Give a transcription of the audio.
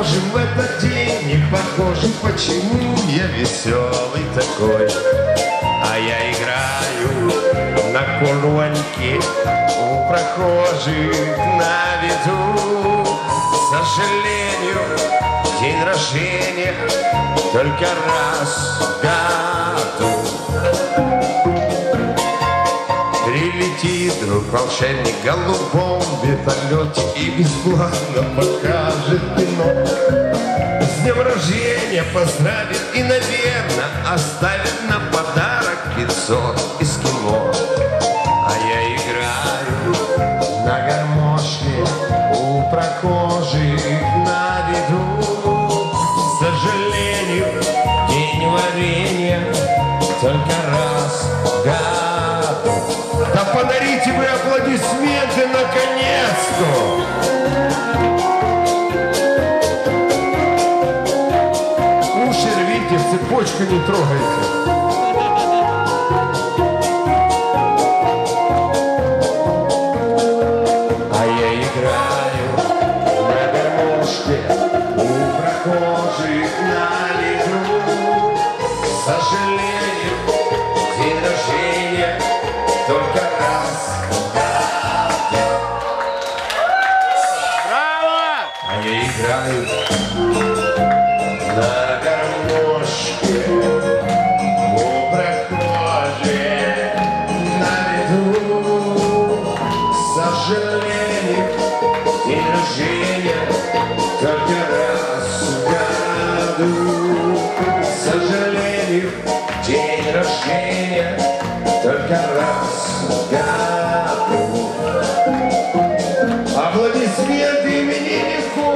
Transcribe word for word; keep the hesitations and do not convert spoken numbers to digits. похожим в этот день, не похожим, почему я веселый такой? А я играю на колонке у прохожих на виду. К сожалению, день рождения только раз в году. Прилетит вдруг волшебник в голубом вертолете и бесплатно покажет кино. С днем рождения поздравит и, наверное, оставит на подарок лицо из кино. А я играю на гармошке у прохожих на виду. К сожалению, день варенья только раз в году. Да подарите вы аплодисменты наконец-то! Уши рвите, цепочку не трогайте. А я играю на гармошке у прохожих на лету. К сожалению, день рождения только раз. Браво! А я играю на гармошке у прохожих на виду. К сожалению, день рождения только раз в году. К сожалению, день рождения только раз в году. Аплодисменты имениннику.